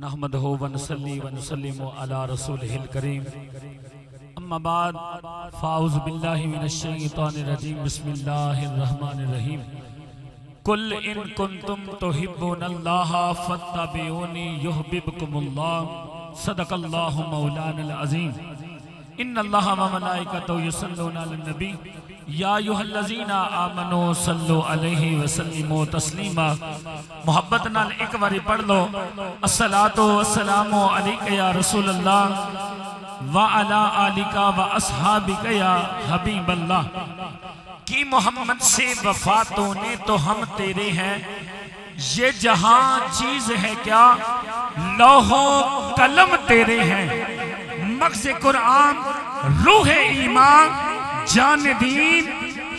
नहमदहु व नसल्ली व नसल्लिमु अला रसूलिहिल करीम। अम्मा बाद, फाऊज़ बिल्लाहि मिनश शैतानिर रजीम। बिस्मिल्लाहिर रहमानिर रहीम। कुल इन कुंतुम तुहिब्बुनल्लाह फत्तबिऊनी युहब्बिबकुमुल्लाह। सदकल्लाहु मौलानल अज़ीम। इन्नल्लाहा व मलाइकतहु युसल्लूना अलन नबी या अय्युहल्लज़ीना आमनू सल्लु अलैहि व सल्लिमू तस्लीमा। मोहब्बत नाल एक बारी पढ़ लो, अस्सलातो वस्सलामु अलैका या रसूलल्लाह व अला आलिका व अस्हाबिका या हबीबल्लाह। की मोहम्मद से वफा तूने तो हम तेरे हैं, ये जहां चीज है क्या लौहो कलम तेरे हैं। मग़ज़ कुरान रूह ईमान जान दीन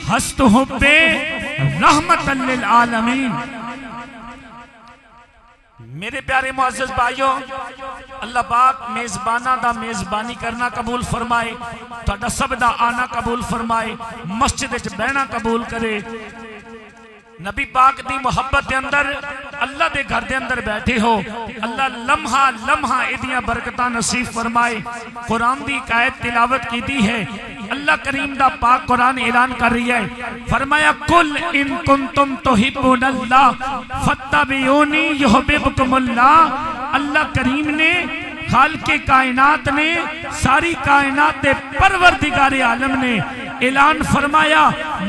हस्त हुब्बे रहमतल लिल आलमीन। मेरे प्यारे मुअज़्ज़िज़ भाइयों, अल्लाह पाक मेज़बाना दा मेज़बानी करना कबूल फरमाए, तुहाडा सब दा आना कबूल फरमाए, मस्जिद विच बहना कबूल करे। नबी पाक दी मुहब्बत अंदर अल्लाह दे घर दे अंदर बैठे हो, अल्लाह लम्हा लम्हा इदियां बरकतां नसीब फरमाए। कुरान दी आयत तिलावत कीती है, अल्लाह करीम दा पाक कुरान ऐलान कर रही है। फरमाया कुल इन कुंतुम तुहिब्बुनल्लाह फत्तबिऊनी युहब्बिबकुमुल्लाह। अल्लाह करीम ने खालिक़े कायनात ने सारी कायनात के परवरदिगारे आलम ने ऐलान फरमाया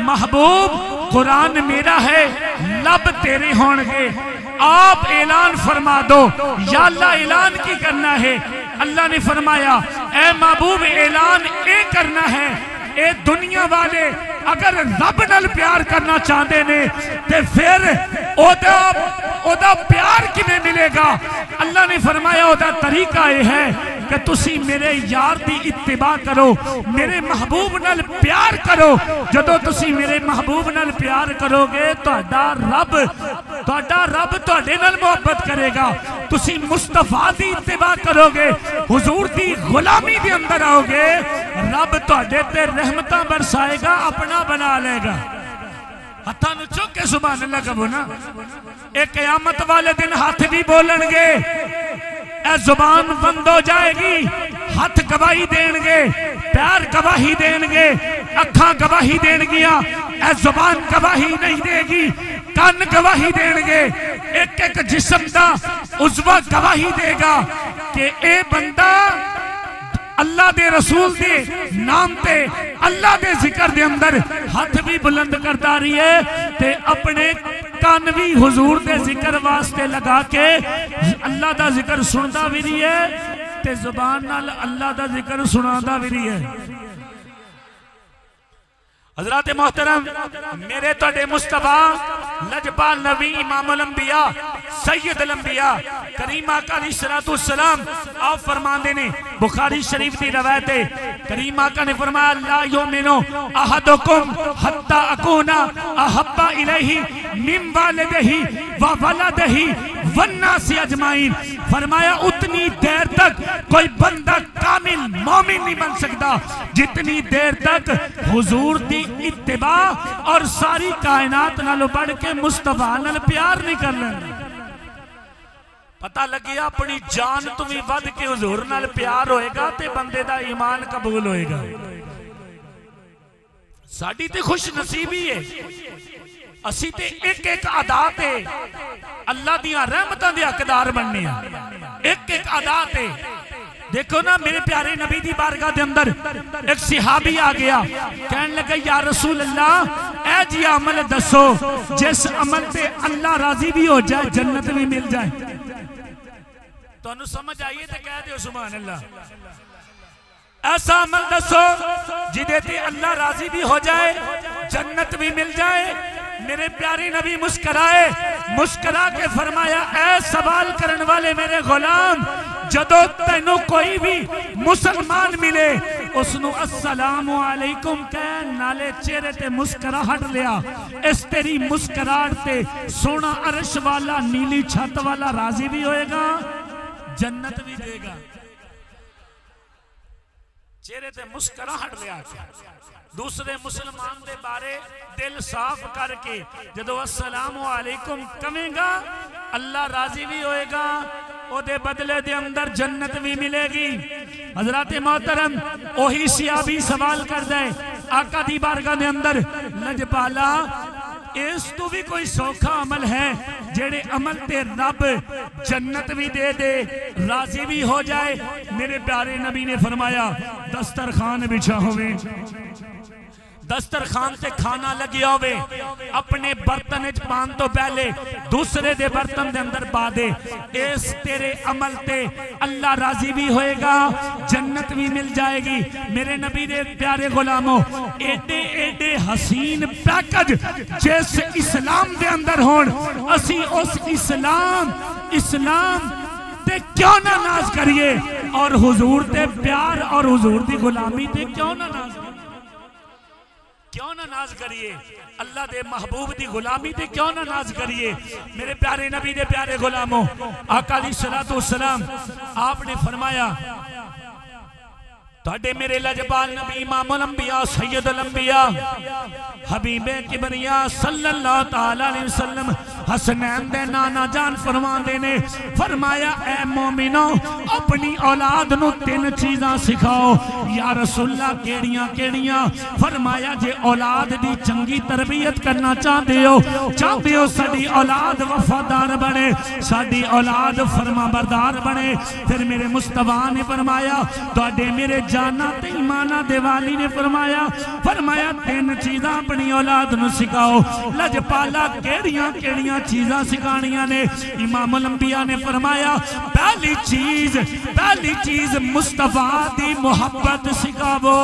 महबूब कुरान मेरा है लब तेरे होंगे। आप ऐलान फरमा दो या अल्लाह ऐलान की करना है। अल्लाह ने फरमाया ए महबूब ऐलान ये करना है, ए दुनिया वाले अगर रब नाल प्यार करना चाहते ने ते फिर ओदा प्यार किवें मिलेगा। अल्लाह ने फरमाया ओदा तरीका यह है कि तुसी मेरे यार दी इत्तिबा करो, मेरे महबूब नाल प्यार करो। जदों तुसी मेरे महबूब नाल प्यार करोगे तुहाडा रब तुहाडे नाल मुहब्बत करेगा। तुसी मुस्तफा दी इत्तिबा करोगे, हुजूर दी गुलामी दे अंदर आओगे, रब तुहाडे ते रहमतां बरसाएगा, अपना बना लेगा। हाथां नूं चुक के सुभान अल्लाह कहो ना। ए कयामत वाले दिन हाथ भी बोलणगे, जुबान बंद हो जाएगी, हाथ गवाही देंगे, पैर गवाही देंगे, अखा गवाही देंगिया, जुबान गवाही नहीं देगी, कान गवाही देंगे, एक एक जिस्म का उजवा गवाही देगा कि ए बंदा अल्लाह दे रसूल दे नाम ते अल्लाह दे जिक्र दे अंदर हाथ भी बुलंद करता रही है ते अपने कान भी हुजूर दे जिक्र वास्ते लगा के अल्लाह दा जिक्र सुनदा भी रही है ते जुबान नाल अल्लाह दा जिक्र सुनांदा भी रही है। हजरात मोहतरम, मेरे तुहाडे मुस्तफा लजपाल नबी इमामुल अंबिया सैयदुल अंबिया करीम आका अलैहिस्सलातु वस्सलाम आप फरमाते ने, बुखारी शरीफ की रवायत है, करीम आका ने फरमाया ला युमिनु अहदुकुम हत्ता अकूना अहब्बा इलैहि मिन वालिदिही व वलदिही वन्नासी अजमाइन। फरमाया उतनी देर तक कोई बंदा कामिल मोमिन नहीं बन सकता जितनी देर तक हुजूर दी इत्तिबा और सारी कायनात नालों बढ़ के मुस्तफा नाल प्यार नहीं कर लेंदा। पता लगिया अपनी जान तू भी वध के हुजूर नाल प्यार होएगा ते बंदे दा ईमान कबूल होएगा। साडी ते खुश नसीबी है, असी ते एक एक अदा ते अल्लाह दियां रहमतां दे हकदार बनने हैं। एक एक अदा ते देखो ना, मेरे प्यारे नबी दी बारगाह दे अंदर एक सहाबी आ गया, कहने लगा या रसूल अल्लाह ए जी अमल दसो जिस अमल पे अल्लाह राजी भी हो जाए जन्नत भी मिल जाए। तुहानू समझ आई है तो कह दो सुभान अल्लाह। ऐसा अमल दसो जिदे ते अल्लाह राजी भी हो जाए जन्नत भी मिल जाए। मेरे प्यारे नबी मुस्कराए, मुस्करा के फरमाया ऐ सवाल करने वाले मेरे गुलाम, जदों तैनू कोई भी मुसलमान मिले उसनू अस्सलामु अलैकुम कह नाले चेहरे ते मुस्कराहट लिया, इस तेरी मुस्कराहट ते सोना अरश वाला नीली छत वाला राजी भी होएगा जन्नत भी देगा। चेहरे ते मुस्कराहट लिया दूसरे मुसलमान दे बारे दिल साफ करके जदों अस्सलामु अलैकुम कहेगा अल्लाह राजी भी होएगा ओदे बदले दे अंदर जन्नत भी मिलेगी। हजराते मोहतरम ओही सियाबी सवाल कर दे आका दी बारगाह दे अंदर, लजपाला इस तू भी कोई सौखा अमल है जेड़े अमल ते रब जन्नत भी दे दे राजी भी हो जाए। मेरे प्यारे नबी ने फरमाया दस्तरखान बिछा होवे, दस्तरखान से खाना लगे होवे, अपने बर्तन च पान तो पहले दूसरे दे बर्तन दे अंदर पा दे, इस तेरे अमल ते अल्लाह राजी भी होएगा जन्नत भी मिल जाएगी। मेरे नबी दे प्यारे गुलामों एडे एडे हसीन पैकेज जिस इस्लाम दे अंदर होन, असी उस इस्लाम ते क्यों ना नाज करिए और हुजूर दे प्यार और हुजूर दी गुलामी ते क्यों ना नाज करिए, अल्लाह दे महबूब दी गुलामी ते क्यों ना नाज करिए। मेरे प्यारे नबी दे प्यारे गुलामों आका अलैहिस्सलाम आपने फरमाया ताड़े मेरे लजपाल नबी इमामुल अंबिया सैयदुल अंबिया हबीबे किबरिया सल्लल्लाहु तआला अलैहि वसल्लम हसनैन दे नाना जान फरमांदे ने, फरमाया ए मोमिनो अपनी औलाद नु तीन चीज़ां सिखाओ। या रसूल अल्लाह केड़ियां केड़ियां? फरमाया जे औलाद दी चंगी तरबियत करना चाहते हो साडी औलाद वफादार बने, साडी औलाद फरमाबरदार बने। फिर मेरे मुस्तफा ने फरमाया तुहाडे मेरे जाना ते ईमाना दे वाली ने फरमाया तीन चीज़ां अपनी औलाद नूं सिखाओ। लजपाला केड़ियां केड़ियां चीज़ां सिखाणियां ने? इमामुल अंबिया ने फरमाया पहली चीज़ मुस्तफा दी मुहब्बत सिखाओ,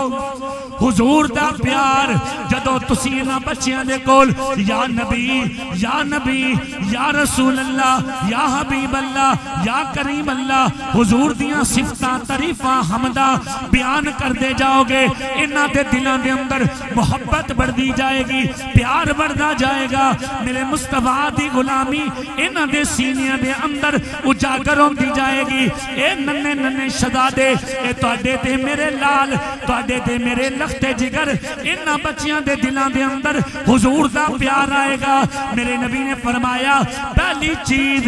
हुजूर दा प्यार। जदों तुसी इन्हां बच्चियां दे कोल या नबी या रसूल अल्लाह या हबीब अल्लाह या करीम अल्लाह हुजूर दियां सिफतां तारीफां हमदा बयान करते जाओगे, इन्हां दे दिलों के अंदर मुहब्बत बढ़ती जाएगी, प्यार बढ़ता जाएगा। मेरे मुस्तफा दी गुलामी इन्हां दे सीनियां दे अंदर उजागर होती जाएगी। ए नन्ने नन्ने शहजादे ए तुहाडे ते मेरे लाल, तुहाडे ते मेरे लखते जिगर, इन्हां बच्चियां दे दिलों के अंदर हुजूर दा प्यार आएगा। मेरे नबी ने फरमाया पहली चीज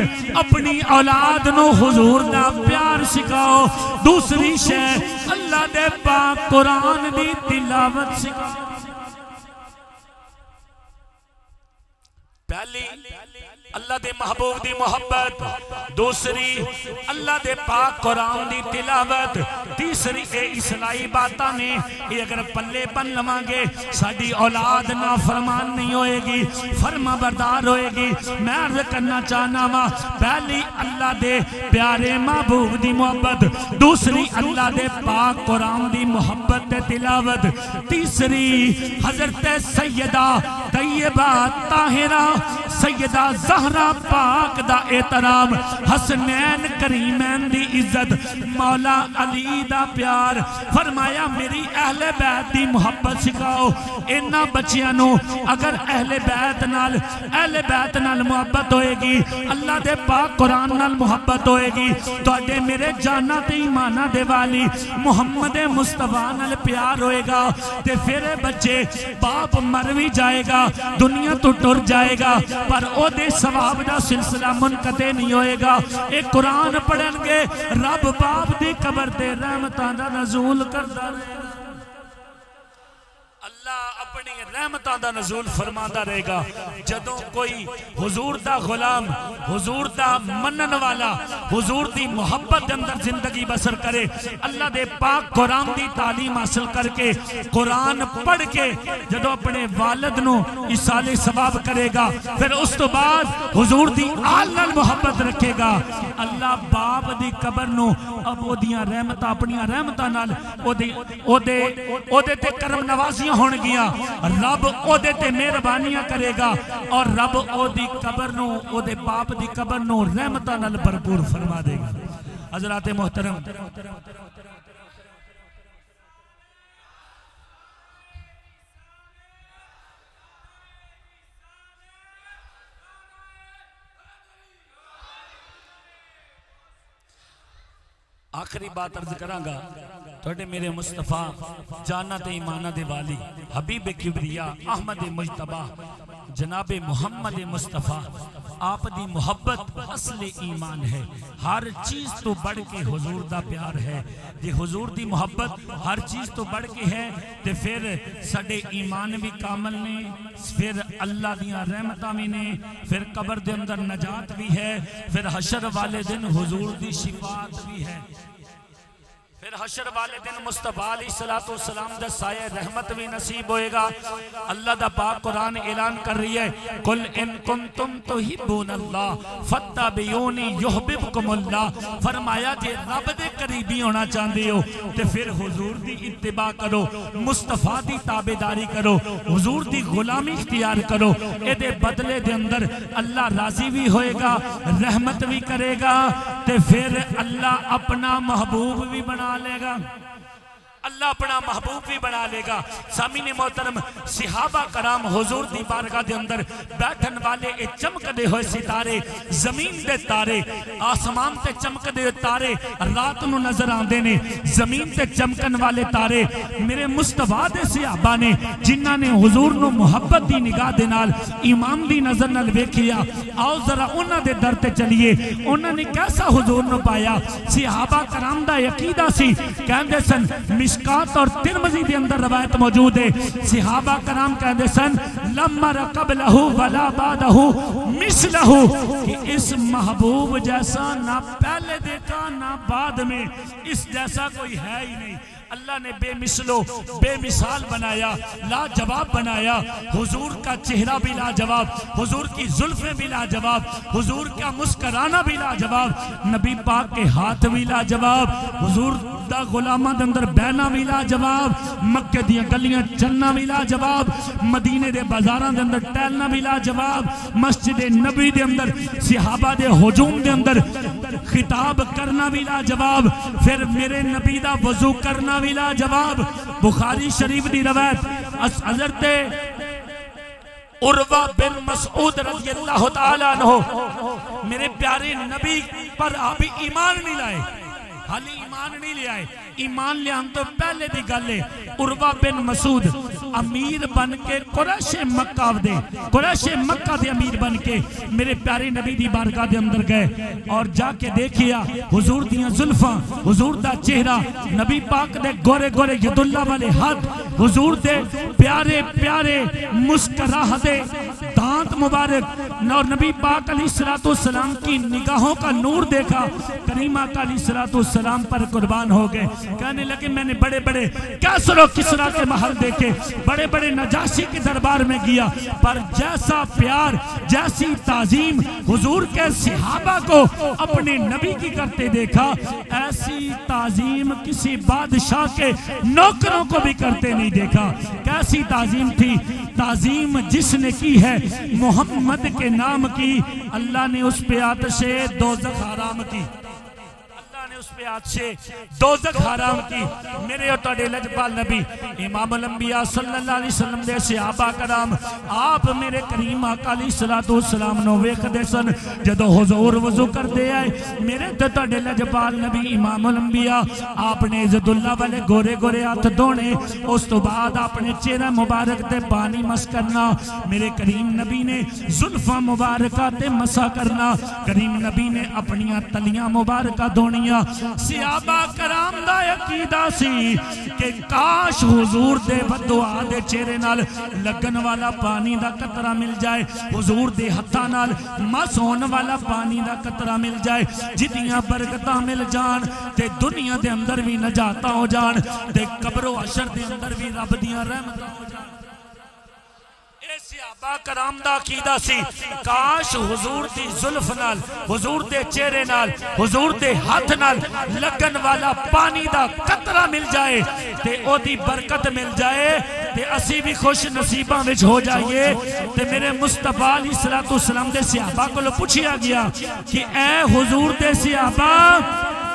अपनी औलाद नूं हुजूर दा प्यार सिखाओ, दूसरी शै अल्लाह दे पाक कुरान दी तिलावत सिखाओ। पहली अल्लाह दे महबूब दी मोहब्बत, दूसरी अल्लाह दे पाक कुरान दी तिलावत, तीसरी ए इस्लाही बातां ने ये अगर पल्ले पन लवांगे साडी औलाद ना फरमान नहीं होएगी, फरमाबरदार होएगी। मैं अर्ज करना चाहना वा पहली अल्लाह दे प्यारे महबूब दी मोहब्बत, दूसरी अल्लाह दे पाक कुरान दी मोहब्बत ते तिलावत, तीसरी हजरत सैयदा तैयबा ताहिरा सैयदा ज़हरा पाक दा एहतराम, हसनैन करीमैन दी इज्जत, मौला अली दा प्यार। फरमाया मेरी अहले बैत दी मुहब्बत सिखाओ। इन्हां बच्चियां नूं अगर अहले बैत नाल मुहब्बत होएगी, अल्लाह दे पाक कुरान नाल मुहब्बत होएगी, तुहाडे मेरे जाना ते ईमाना दे वाली मुहम्मद मुस्तफा नाल प्यार होएगा, ते फिर बच्चे बाप मर भी जाएगा दुनिया तो टुर जाएगा पर ओदे सवाब दा सिलसिला मुनकते नहीं होएगा। एक कुरान पढ़नगे रब बाप दी कबर ते रहमतां दा नज़ूल करदा रहेगा, अल्लाह अपनी रहमतां दा नज़ूल फरमांदा रहेगा। जदों कोई हुजूर दा गुलाम, हुजूर दा मनन वाला, हुजूर दी मुहब्बत अंदर जिंदगी बसर करे, अल्लाह दे पाक कुरान दी तालीम हासिल करके कुरान पढ़ के जदों अपने वालिद नूं इसाले सवाब करेगा, फिर उस तो बाद हुजूर दी आल नाल मुहब्बत रखेगा, अल्लाह बाप दी कबर नूं अब ओदियां रहमतां अपनियां रहमतां नाल ओदे ते करम नवाजियां होण गया, रब ओदे ते मेहरबानियां करेगा और रब ओदी कबर नूं ओदे बाप दी कबर नूं रहमतां नाल भरपूर फरमा देगा। हजराते मोहतरम आखिरी बात अर्ज करांगा, तुहाडे मेरे मुस्तफा जाना ते ईमाना दे वाली हबीब किबरिया अहमद मुजतबा जनाब मोहम्मद मुस्तफा आप दी मुहब्बत असले ईमान है। हर चीज़ तो बढ़ के हुजूर दा प्यार है। जे हुजूर दी मुहब्बत हर चीज़ तो बढ़ के है तो फिर साडे ईमान भी कामल ने, फिर अल्लाह दियां रहमतां भी ने, फिर कबर दे अंदर नजात भी है, फिर हशर वाले दिन हुजूर दी शिफात भी है, फिर हशर वाले दिन मुस्तफा अलैहिस्सलाम दा साया रहमत भी नसीब होएगा। अल्लाह दा पाक कुरान ऐलान कर रही है, कुल इन कुंतुम तुहिब्बुनल्लाह फत्तबिऊनी युहब्बुकुमुल्लाह। फरमाया जे रब दे करीबी होना चाहते हो तो फिर हुजूर दी इत्तिबा करो, मुस्तफा दी ताबेदारी करो, हुजूर दी गुलामी इख्तियार करो। एदे बदले दे अंदर अल्लाह राजी भी होएगा, रहमत भी करेगा, तो फिर अल्लाह अपना महबूब भी बना लेगा, अल्लाह अपना महबूब भी बना लेगा। सामीने मोहतरम, सहाबा कराम हुजूर दी बारगाह दे अंदर बैठन वाले ए चमकदे होए सितारे, जमीन दे तारे, आसमान ते चमकदे होए तारे रात नूं नजर आंदे ने। जमीन ते चमकन वाले तारे मेरे मुस्तफा दे सहाबा ने, जिन्हां ने हुजूर नूं मुहब्बत दी निगाह दे नाल, ईमान दी नज़र नाल वेखिया। आओ जरा उन्हां दे दर ते चलिए, उन्हां ने कैसा हुजूर नूं पाया। सहाबा कराम दा अकीदा सी, कहंदे सन कात और तिरमजी के अंदर रवायत मौजूद है, सहाबा कराम कहते सन लम्मा रकबलहू वला बादहू मिसलहू, कि इस महबूब जैसा ना पहले देखा ना बाद में, इस जैसा कोई है ही नहीं। अल्लाह ने बेमिसलो बेमिसाल बनाया, लाजवाब बनाया। हुजूर का चेहरा भी लाजवाब, हुजूर की जुल्फें भी लाजवाब, हुजूर का मुस्कराना भी लाजवाब, नबी पाक के हाथ भी लाजवाब, हुजूर दा गुलामां दे अंदर बहना भी लाजवाब, मक्के दी गलियां चलना भी लाजवाब, मदीने दे बाजारां दे अंदर टहलना भी लाजवाब, मस्जिद नबी दे अंदर सहाबा दे हुजूम दे अंदर खिताब करना भी लाजवाब, फिर मेरे नबी दा वजू करना भी लाजवाब। बुखारी शरीफ दी रवायत, हज़रत उरवा बिन मसऊद रज़ियल्लाहु ताला अन्हो मेरे प्यारे नबी पर अभी ईमान नहीं लाए, हाली ईमान नहीं ले आए, ईमान लिया तो पहले दी गल है। उरवा बिन मसूद अमीर बन के कुरैश मक्का दे अमीर बन के मेरे प्यारे नबी दी बारगाह दे अंदर गए और जाके देखिया हुजूर दियां जुल्फां, हुजूर दा चेहरा, नबी पाक दे गोरे गोरे यदुल्ला वाले हाथ, हुजूर दे प्यारे प्यारे मुस्कराहदे दांत मुबारक, और नबी पाक अलैहिस्सलाम की निगाहों का नूर देखा। करीमा का अलैहिस्सलाम पर कुर्बान हो गए, कहने लगे मैंने बड़े बड़े कैसरो किसरा के महल देखे, बड़े बड़े नजाशी के दरबार में गया, पर जैसा प्यार जैसी ताजीम हुजूर के सहाबा को अपने नबी की करते देखा, ऐसी ताजीम किसी बादशाह के नौकरों को भी करते नहीं देखा। कैसी ताजीम थी, ताजीम जिसने की है मोहम्मद के नाम की, अल्लाह ने उस पे आतिशे दोज़ख हराम की, उस पे आछे दोज़ख हराम की। मेरे और तेरे लजपाल नबी इमामुल अंबिया सल्लल्लाहु अलैहि वसल्लम दे सहाबा कराम आप मेरे करीम आका अलैहिस्सलाम नो वेखदे सन, जदों हुजूर वजू करदे आए, मेरे ते तेरे लजपाल नबी इमामुल अंबिया आपने इज़्ज़तुल्लाह वाले गोरे गोरे हाथ धोने, उस तो बाद अपने चेहरा मुबारक ते पानी मस करना, मेरे करीम नबी ने जुल्फा मुबारक ते मसा करना, करीम नबी ने अपनियां तलियां मुबारक धोनियां। सहाबा कराम दा अकीदा सी कि काश हुजूर दे बददुआ दे चेहरे नाल लगन वाला पानी दा कतरा मिल जाए, हुजूर दे हत्थां नाल मस होण वाला पानी दा कतरा मिल जाए, जिदियां बरकतां मिल जान ते दुनिया दे अंदर भी नजातां हो जान ते कब्रो हशर दे अंदर भी रब दियां रहमतां हो जान। सहाबा कराम दा अकीदा सी काश हुजूर दी जुल्फ नाल, हुजूर दे चेहरे नाल, हुजूर दे हाथ नाल लगन वाला पानी दा कतरा मिल जाए ते ओदी बरकत मिल जाए ते असी भी खुश नसीबां विच हो जाइए। ते मेरे मुस्तफा अलैहिस्सलाम दे सहाबा कोल पुछिया गया कि ऐ हुजूर दे सहाबा,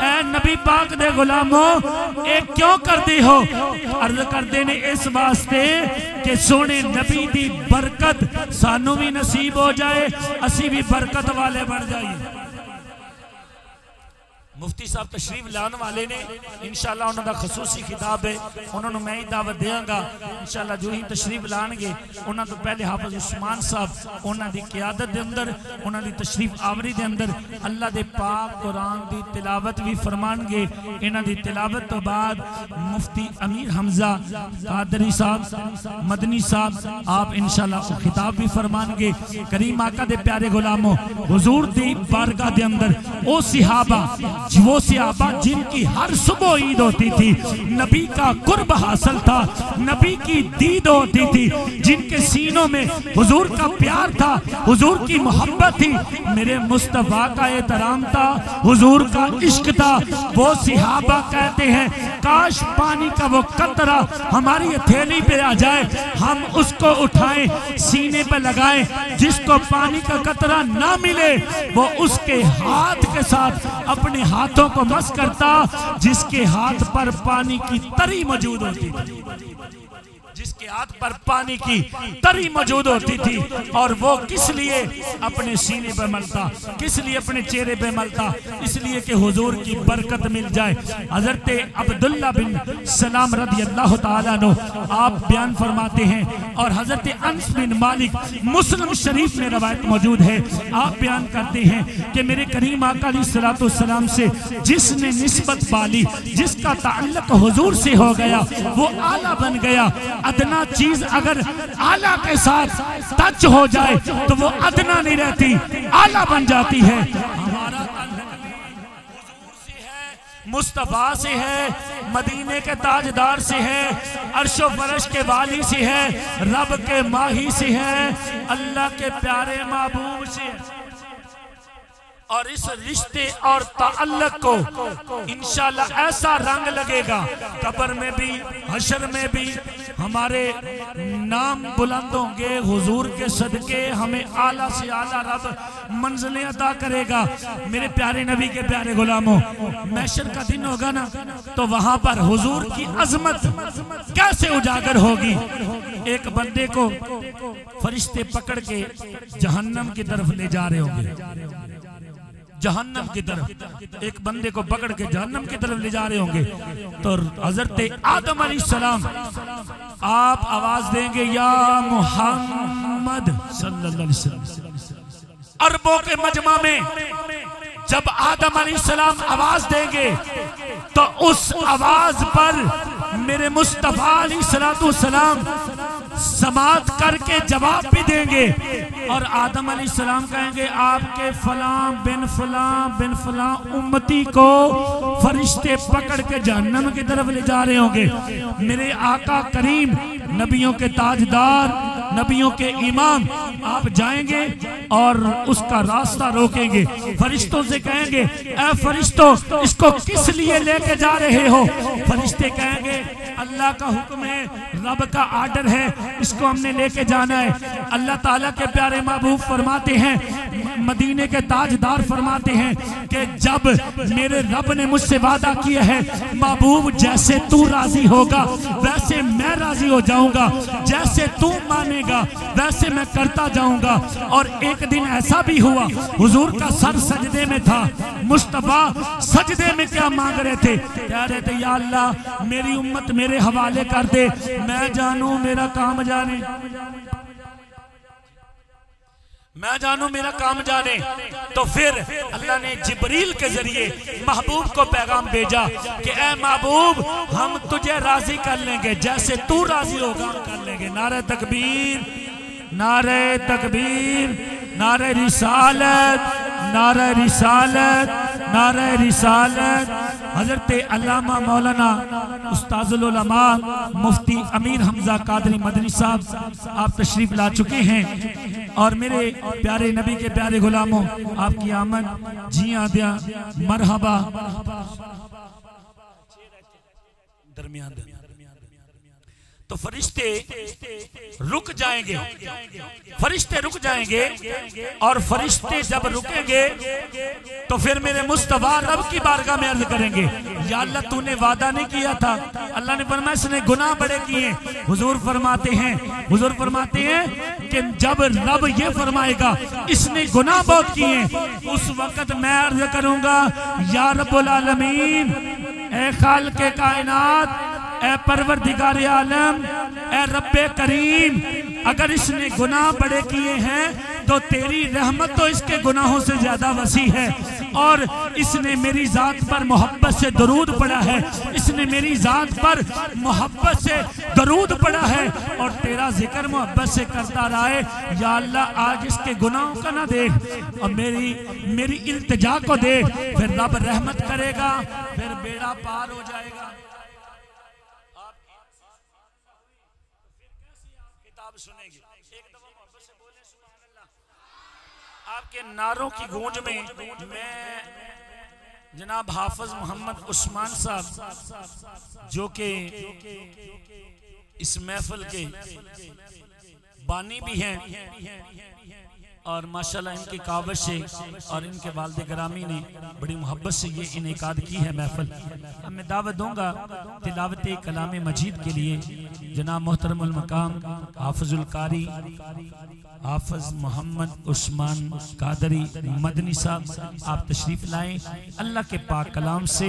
ऐ नबी पाक दे गुलामो, ए क्यों करदे हो? अर्ज करदे ने इस वास्ते कि सोने नबी दी बरकत सानू भी नसीब हो जाए, असी भी बरकत वाले बन जाइए। मुफ्ती साहब तशरीफ लाने वाले ने इंशाल्लाह उन्होंने खसूसी खिताब है, उन्होंने मैं ही दावत देंगा इंशाल्लाह। जो ही तशरीफ लाएंगे उन्होंने तो पहले हाफिज उस्मान साहब उन्होंने की क्यादत के अंदर उन्होंने तशरीफ आवरी के अंदर अल्लाह के पाक कुरान की तिलावत भी फरमाएंगे। इन्हों की तिलावत तो बाद मुफ्ती अमीर हमजा कादरी साहब मदनी साहब आप इंशाल्लाह खिताब भी फरमाएंगे। करीम आका के प्यारे गुलामों हुजूर की बारगाह के अंदर ओ सहाबा वो सियाबा जिनकी हर सुबह ईद होती थी, नबी का कुर्ब हासिल था, नबी की दीद होती थी, जिनके सीनों में हुजूर का प्यार था, हुजूर की मोहब्बत थी, मेरे मुस्तफा का एहतराम था, हुजूर का इश्क था। वो सिहाबा कहते हैं काश पानी का वो कतरा हमारी हथेली पे आ जाए, हम उसको उठाएं सीने पे लगाएं, जिसको पानी का कतरा ना मिले वो उसके हाथ के साथ अपने हाथों को मस करता, जिसके हाथ पर पानी की तरी मौजूद होती थी, जिसके हाथ पर पानी की तरी मौजूद होती थी। और वो किस लिए अपने सीने पे मलता, किस लिए अपने चेहरे पे मलता, इसलिए कि हुजूर की बरकत मिल जाए। हजरते अब्दुल्ला बिन सलाम रदियल्लाहु ताला नो आप बयान फरमाते हैं और हजरते अनस बिन मालिक मुस्लिम शरीफ में रवायत मौजूद है, आप बयान करते हैं कि मेरे करीम आका अलैहिस्सलाम से जिसने निस्बत पाली, जिसका ताल्लुक हुजूर से हो गया वो आला बन गया। अदना चीज अगर आला के साथ टच हो जाए तो वो अदना नहीं रहती, आला बन जाती है। हमारा हुजूर से है, मुस्तफा से है, मदीने के ताजदार से है, अर्शो फरश के वाली से है, रब के माही से है, अल्लाह के प्यारे महबूब से है। और इस रिश्ते और ताल्लुक को इंशाल्लाह ऐसा रंग लगेगा कब्र में भी हशर में भी हमारे नाम बुलंद होंगे। हुजूर के सदके हमें आला से आला रब मंजिलें अता करेगा। मेरे प्यारे नबी के प्यारे गुलामों, महशर का दिन होगा ना तो वहां पर हुजूर की अजमत कैसे उजागर होगी। एक बंदे को फरिश्ते पकड़ के जहन्नम की तरफ ले जा रहे होंगे, जहन्नम की तरफ एक बंदे को पकड़ के जहन्नम की तरफ ले जा रहे होंगे। तो हजरते आदम अलैहिस्सलाम आप आवाज देंगे या मोहम्मद सल्लल्लाहु अलैहि वसल्लम। अरबों के मजमा में जब आदम अलैहिस्सलाम आवाज देंगे तो उस आवाज पर मेरे मुस्तफा अलैहिस्सलाम समात करके जवाब भी देंगे। और आदम अली सलाम कहेंगे आपके फलां बिन फलां उम्मती को फरिश्ते पकड़ के जहन्नम की तरफ ले जा रहे होंगे। मेरे आका करीम नबियों के ताजदार नबियों के इमाम आप जाएंगे और उसका रास्ता रोकेंगे, फरिश्तों से कहेंगे ऐ फरिश्तों इसको किस लिए लेके जा रहे हो। फरिश्ते कहेंगे अल्लाह का हुक्म है, रब का आर्डर है, इसको हमने लेके जाना है। अल्लाह ताला के प्यारे महबूब फरमाते हैं, मदीने के ताजदार फरमाते हैं कि जब मेरे रब ने मुझसे वादा किया है महबूब जैसे तू राजी होगा वैसे मैं राजी हो जाऊंगा, जैसे तू मानेगा वैसे मैं करता जाऊंगा। और एक दिन ऐसा भी हुआ, हुजूर का सर सजदे में था, मुस्तफा सजदे में क्या मांग रहे थे, कह रहे थे या अल्लाह मेरी उम्मत मेरे हवाले कर दे, मैं जानू मेरा काम जाने, मैं जानू मेरा काम जाने। तो फिर अल्लाह ने जिब्रील के जरिए महबूब को पैगाम भेजा कि ऐ महबूब हम तुझे राजी कर लेंगे, जैसे तू राजी होगा कर लेंगे। नारे तकबीर, नारे तकबीर, नारे रिसालत, नारे रिसालत, नारे रिसालत। हजरते अल्लामा मौलाना उस्ताजुल उलमा मुफ्ती अमीर हमजा कादरी मदनी साहब आप तशरीफ ला चुके हैं। और मेरे प्यारे नबी के प्यारे गुलामों आपकी आमद जी आदिया मरहबा दरमियान। तो फरिश्ते रुक जाएंगे, फरिश्ते रुक जाएंगे। और फरिश्ते जब रुकेंगे तो फिर मेरे मुस्तफा रब की बारगाह में अर्ज करेंगे या अल्लाह तूने वादा नहीं किया था, अल्लाह ने फरमाया इसने गुनाह बड़े किए। हुजूर फरमाते हैं लेकिन जब रब ये फरमाएगा इसने गुनाह बहुत किए, उस वक्त मैं अर्ज करूंगा या रब्बुल आलमीन, ए खालिक़े कायनात, ए परवरदिगारे आलम, ए रब्बे करीम, अगर इसने गुनाह बड़े किए हैं तो तेरी रहमत तो इसके गुनाहों से ज्यादा वसी है, और इसने मेरी जात पर मोहब्बत से दरूद पड़ा है, इसने मेरी जात पर मोहब्बत से दरूद पड़ा है और तेरा जिक्र मोहब्बत से करता रहा है। या अल्लाह आज इसके गुनाहों का ना देख और मेरी इल्तिजा को देख, फिर रब रहमत करेगा, फिर बेड़ा पार हो जाएगा। आपके नारों की गूंज में मैं जनाब हाफिज मोहम्मद उस्मान साहब जो के इस महफिल के बानी भी हैं और माशाल्लाह इनकी काबिश से और इनके वालिद गिरामी ने बड़ी मोहब्बत से ये इनेकाद की है महफिल। अब मैं दावत दूंगा तिलावत कलाम मजीद के लिए जनाब मोहतरमुल मकाम हाफिजुल कारी हाफिज मोहम्मद उस्मान कादरी मदनी साहब आप तशरीफ लाएं। अल्लाह के पाक कलाम से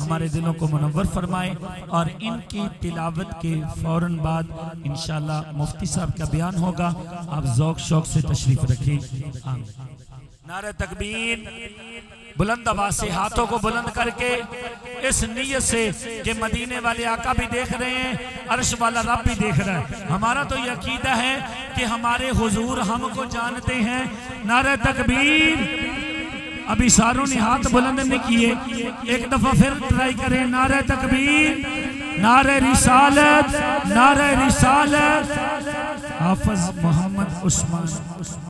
हमारे दिलों को मुनव्वर फरमाएं और इनकी तिलावत के फौरन बाद इंशाल्लाह मुफ्ती साहब का बयान होगा, आप ज़ौक़ शौक़ से तशरीफ रखें। नारे तकबीर, बुलंद आवाज से हाथों को बुलंद करके इस नियत से कि मदीने वाले आका भी देख रहे हैं, अर्श वाला रब भी देख रहा है। हमारा तो यकीदा है कि हमारे हुजूर हमको जानते हैं। नारे तकबीर, अभी सारों ने हाथ बुलंद नहीं किए, एक दफा फिर ट्राई करें। नारे तकबीर, नारे रिसालत, नारे रिसालत। हाफिज मोहम्मद उस्मान।